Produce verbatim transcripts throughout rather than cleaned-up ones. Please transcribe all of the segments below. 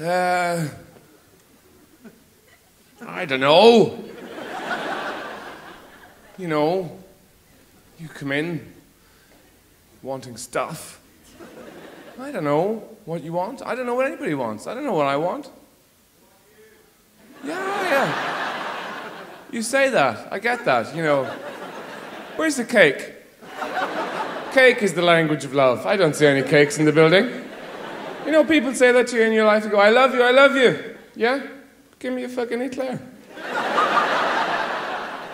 Uh, I don't know. You know, you come in wanting stuff. I don't know what you want. I don't know what anybody wants. I don't know what I want. Yeah, yeah. You say that. I get that, you know. Where's the cake? Cake is the language of love. I don't see any cakes in the building. You know, people say that to you in your life. You go, I love you, I love you. Yeah? Give me a fucking eclair.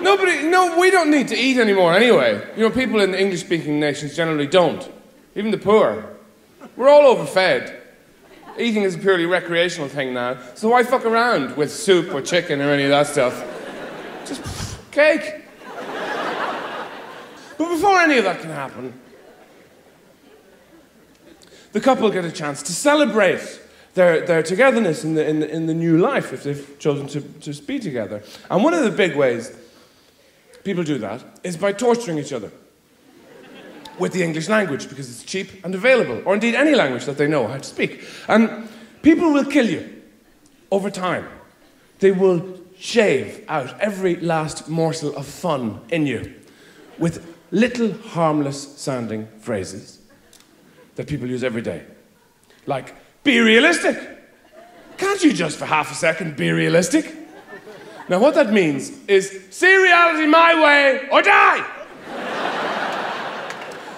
Nobody, no, we don't need to eat anymore anyway. You know, people in the English-speaking nations generally don't. Even the poor. We're all overfed. Eating is a purely recreational thing now. So why fuck around with soup or chicken or any of that stuff? Just pff, cake. But before any of that can happen, the couple get a chance to celebrate their, their togetherness in the, in, the, in the new life if they've chosen to, to be together. And one of the big ways people do that is by torturing each other with the English language, because it's cheap and available, or indeed any language that they know how to speak. And people will kill you over time. They will shave out every last morsel of fun in you with little harmless-sounding phrases that people use every day. Like, be realistic. Can't you just for half a second be realistic? Now, what that means is, see reality my way or die!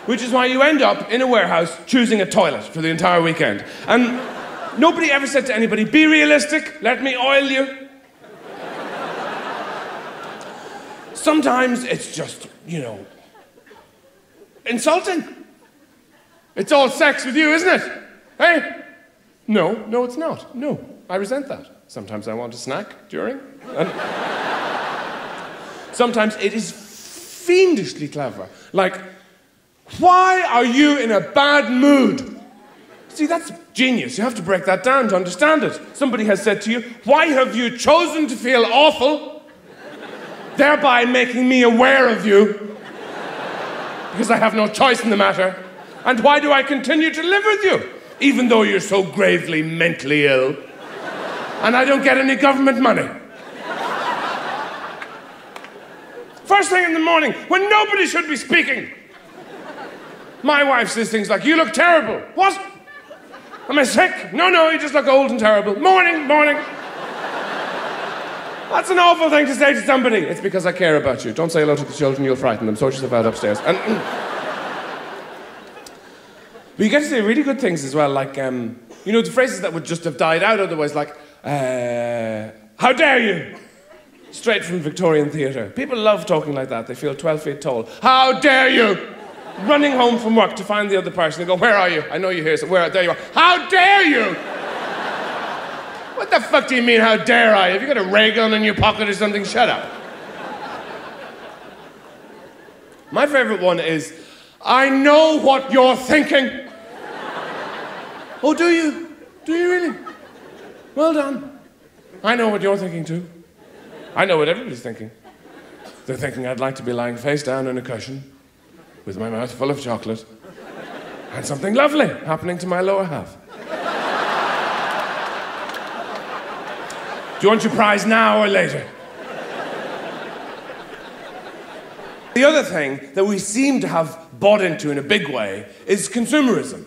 Which is why you end up in a warehouse choosing a toilet for the entire weekend. And nobody ever said to anybody, be realistic, let me oil you. Sometimes it's just, you know, insulting. It's all sex with you, isn't it? Hey? No, no, it's not. No, I resent that. Sometimes I want a snack during. And sometimes it is fiendishly clever. Like, why are you in a bad mood? See, that's genius. You have to break that down to understand it. Somebody has said to you, why have you chosen to feel awful, thereby making me aware of you? Because I have no choice in the matter. And why do I continue to live with you, even though you're so gravely mentally ill? And I don't get any government money. First thing in the morning, when nobody should be speaking. My wife says things like, you look terrible. What? Am I sick? No, no, you just look old and terrible. Morning, morning. That's an awful thing to say to somebody. It's because I care about you. Don't say hello to the children, you'll frighten them. Sort yourself out upstairs. And, but you get to say really good things as well, like, um, you know, the phrases that would just have died out otherwise, like, Uh, how dare you? Straight from Victorian theatre. People love talking like that. They feel twelve feet tall. How dare you? Running home from work to find the other person. They go, where are you? I know you're here. So where? There you are. How dare you? What the fuck do you mean, how dare I? Have you got a ray gun in your pocket or something? Shut up. My favourite one is, I know what you're thinking. Oh, do you? Do you really? Well done. I know what you're thinking too. I know what everybody's thinking. They're thinking I'd like to be lying face down on a cushion with my mouth full of chocolate and something lovely happening to my lower half. Do you want your prize now or later? The other thing that we seem to have bought into in a big way is consumerism.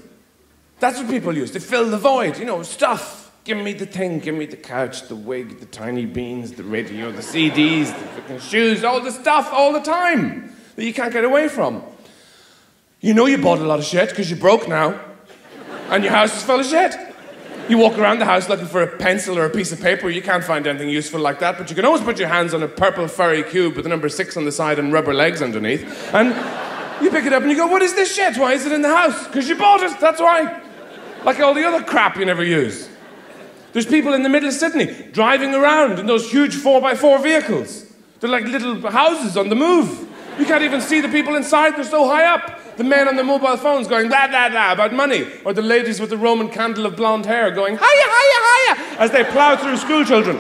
That's what people use. They fill the void, you know, stuff. Give me the thing, give me the couch, the wig, the tiny beans, the radio, the C Ds, the fucking shoes, all the stuff all the time that you can't get away from. You know you bought a lot of shit because you're broke now and your house is full of shit. You walk around the house looking for a pencil or a piece of paper. You can't find anything useful like that, but you can always put your hands on a purple furry cube with the number six on the side and rubber legs underneath. And you pick it up and you go, what is this shit? Why is it in the house? Because you bought it, that's why. Like all the other crap you never use. There's people in the middle of Sydney driving around in those huge four by four vehicles. They're like little houses on the move. You can't even see the people inside, they're so high up. The men on their mobile phones going blah, blah, blah about money. Or the ladies with the Roman candle of blonde hair going hiya, hiya, hiya, as they plough through school children.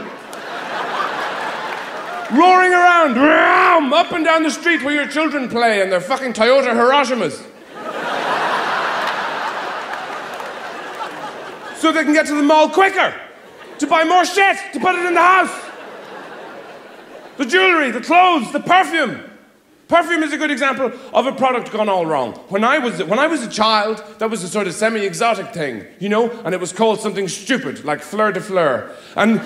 Roaring around, ram, up and down the street where your children play in their fucking Toyota Hiroshimas. So they can get to the mall quicker. to buy more shit, to put it in the house. The jewelry, the clothes, the perfume. Perfume is a good example of a product gone all wrong. When I was, when I was a child, that was a sort of semi-exotic thing, you know? And it was called something stupid, like fleur de fleur. And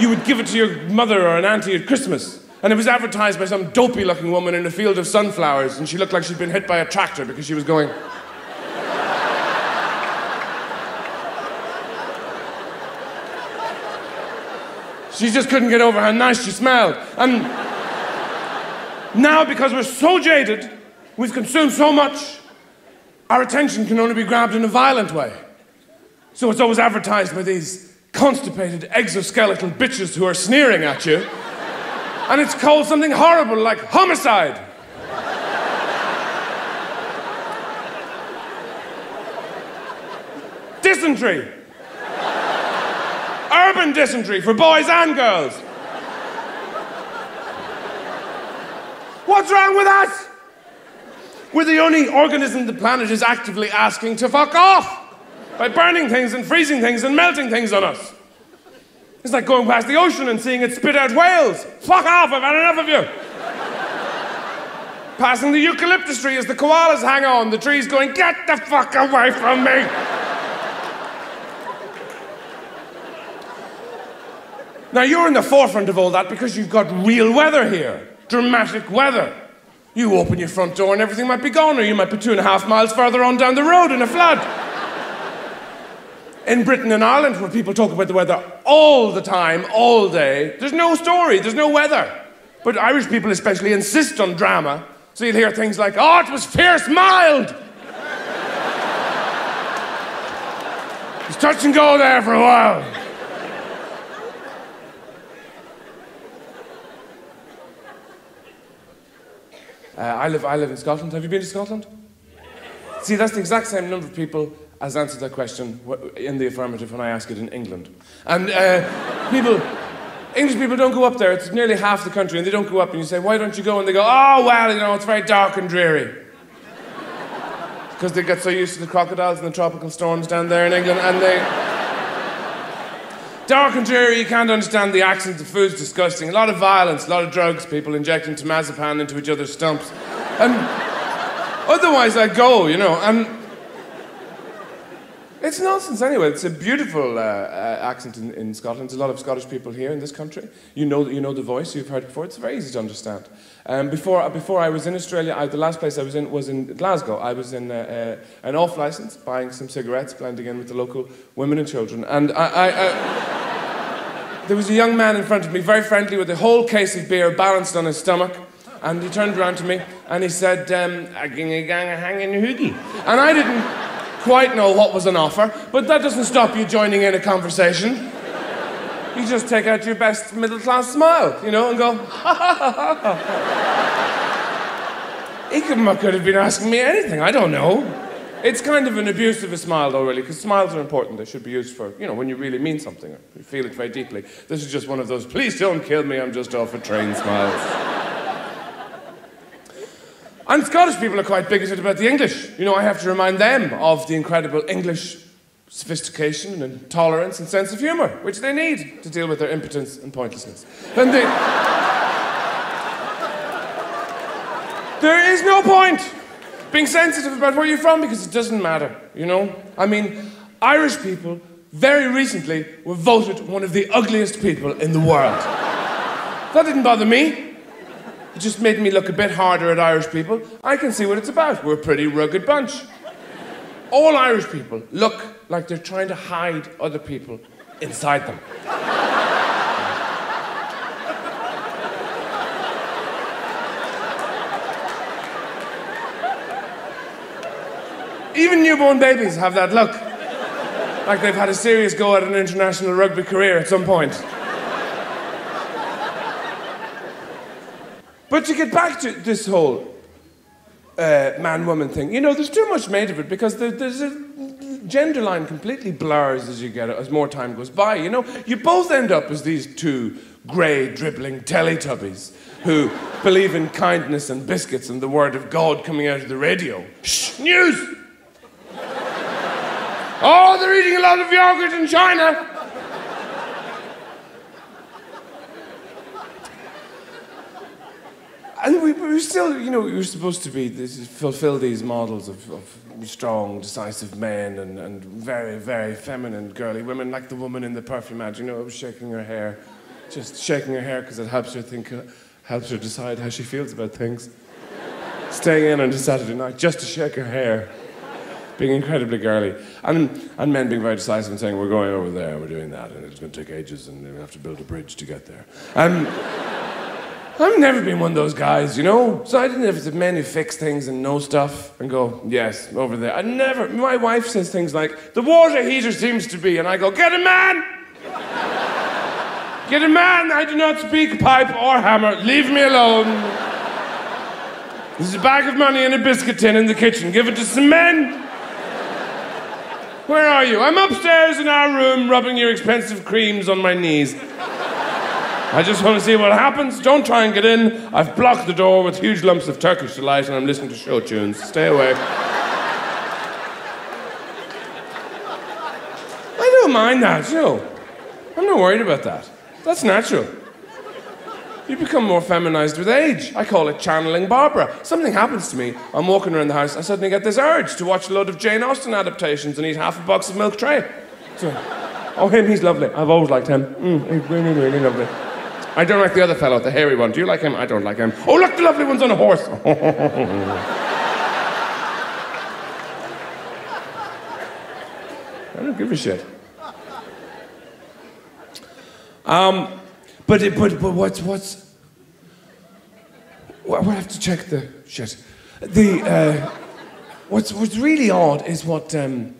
you would give it to your mother or an auntie at Christmas. And it was advertised by some dopey-looking woman in a field of sunflowers, and she looked like she'd been hit by a tractor because she was going... She just couldn't get over how nice she smelled. And now, because we're so jaded, we've consumed so much, our attention can only be grabbed in a violent way. So it's always advertised by these constipated exoskeletal bitches who are sneering at you. And it's called something horrible like homicide. Dysentery. Urban dysentery for boys and girls. What's wrong with us? We're the only organism the planet is actively asking to fuck off by burning things and freezing things and melting things on us. It's like going past the ocean and seeing it spit out whales. Fuck off, I've had enough of you. Passing the eucalyptus tree as the koalas hang on, the tree's going, get the fuck away from me. Now, you're in the forefront of all that because you've got real weather here. Dramatic weather. You open your front door and everything might be gone, or you might be two and a half miles further on down the road in a flood. In Britain and Ireland, where people talk about the weather all the time, all day, there's no story, there's no weather. But Irish people especially insist on drama, so you'll hear things like, oh, it was fierce mild! It was touch and go there for a while. Uh, I live, I live in Scotland. Have you been to Scotland? See, that's the exact same number of people has answered that question in the affirmative when I ask it in England. And uh, people, English people don't go up there. It's nearly half the country, and they don't go up. And you say, why don't you go? And they go, oh, well, you know, it's very dark and dreary. Because they get so used to the crocodiles and the tropical storms down there in England, and they... Dark and dreary, you can't understand the accent, the food's disgusting. A lot of violence, a lot of drugs, people injecting temazepam into each other's stumps. And otherwise, I go, you know, and... It's nonsense anyway. It's a beautiful uh, uh, accent in, in Scotland. There's a lot of Scottish people here in this country. You know, you know the voice. You've heard it before. It's very easy to understand. Um, before, before I was in Australia, I, the last place I was in was in Glasgow. I was in uh, uh, an off-licence, buying some cigarettes, blending in with the local women and children. And I, I, I, there was a young man in front of me, very friendly, with a whole case of beer balanced on his stomach. And he turned around to me and he said, um, a gingy gang a hanging hoogie. And I didn't... quite know what was on offer, but that doesn't stop you joining in a conversation. You just take out your best middle-class smile, you know, and go, ha, ha, ha, ha, ha. He could, could have been asking me anything, I don't know. It's kind of an abuse of a smile, though, really, because smiles are important. They should be used for, you know, when you really mean something, or you feel it very deeply. This is just one of those, please don't kill me, I'm just off a train smiles. And Scottish people are quite bigoted about the English. You know, I have to remind them of the incredible English sophistication and tolerance and sense of humour, which they need to deal with their impotence and pointlessness. And they... There is no point being sensitive about where you're from, because it doesn't matter, you know? I mean, Irish people, very recently, were voted one of the ugliest people in the world. That didn't bother me. It just made me look a bit harder at Irish people. I can see what it's about. We're a pretty rugged bunch. All Irish people look like they're trying to hide other people inside them. Even newborn babies have that look. Like they've had a serious go at an international rugby career at some point. But to get back to this whole uh, man-woman thing, you know, there's too much made of it, because there, there's a gender line completely blurs as you get as more time goes by. You know, you both end up as these two grey dribbling Teletubbies who believe in kindness and biscuits and the word of God coming out of the radio. Shh, news! Oh, they're eating a lot of yogurt in China. And we were still, you know, we were supposed to be, this, fulfill these models of, of strong, decisive men and, and very, very feminine, girly women, like the woman in the perfume ad, you know, I was shaking her hair, just shaking her hair because it helps her think, helps her decide how she feels about things. Staying in on a Saturday night just to shake her hair, being incredibly girly. And, and men being very decisive and saying, we're going over there, we're doing that, and it's going to take ages and we'll have to build a bridge to get there. Um, I've never been one of those guys, you know? So I didn't know if it's the men who fix things and know stuff and go, yes, over there. I never, my wife says things like, the water heater seems to be, and I go, get a man! Get a man, I do not speak pipe or hammer, leave me alone. There's a bag of money and a biscuit tin in the kitchen, give it to some men. Where are you? I'm upstairs in our room rubbing your expensive creams on my knees. I just want to see what happens. Don't try and get in. I've blocked the door with huge lumps of Turkish delight and I'm listening to show tunes. Stay away. I don't mind that, you know. I'm not worried about that. That's natural. You become more feminized with age. I call it channeling Barbara. Something happens to me. I'm walking around the house. I suddenly get this urge to watch a load of Jane Austen adaptations and eat half a box of Milk Tray. So, oh, him, he's lovely. I've always liked him. Mm, he's really, really lovely. I don't like the other fellow, the hairy one. Do you like him? I don't like him. Oh, look, the lovely one's on a horse. I don't give a shit. Um, but, but, but what's, what's... Well, we'll have to check the shit. The, uh, what's, what's really odd is what, um,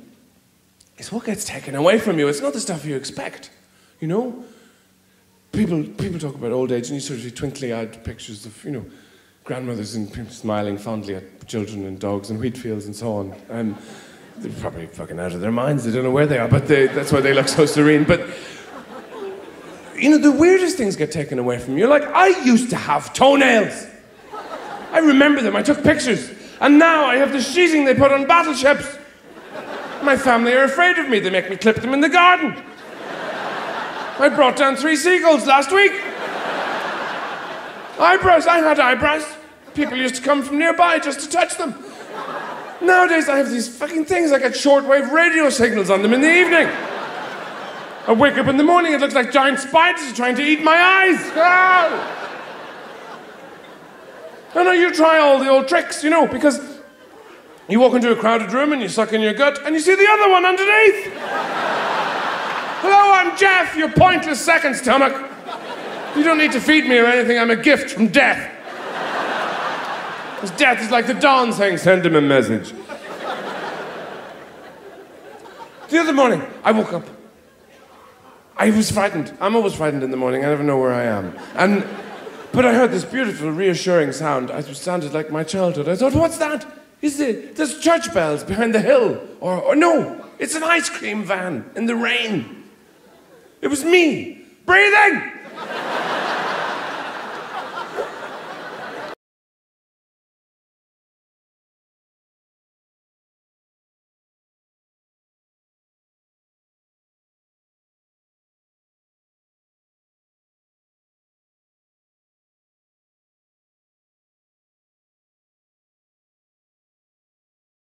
is what gets taken away from you. It's not the stuff you expect, you know? People, people talk about old age and you sort of see twinkly-eyed pictures of, you know, grandmothers and people smiling fondly at children and dogs and wheat fields and so on. Um, they're probably fucking out of their minds. They don't know where they are, but they, that's why they look so serene. But, you know, the weirdest things get taken away from you. Like, I used to have toenails. I remember them. I took pictures. And now I have the sheathing they put on battleships. My family are afraid of me. They make me clip them in the garden. I brought down three seagulls last week. Eyebrows, I had eyebrows. People used to come from nearby just to touch them. Nowadays I have these fucking things. I get shortwave radio signals on them in the evening. I wake up in the morning, it looks like giant spiders are trying to eat my eyes. Oh! I know you try all the old tricks, you know, because you walk into a crowded room and you suck in your gut and you see the other one underneath. Hello, I'm Jeff, your pointless second stomach. You don't need to feed me or anything, I'm a gift from death. Because death is like the Don saying, send him a message. The other morning, I woke up. I was frightened. I'm always frightened in the morning, I never know where I am. And, but I heard this beautiful, reassuring sound. It sounded like my childhood. I thought, what's that? Is it? There's church bells behind the hill. Or, or no, it's an ice cream van in the rain. It was me, breathing!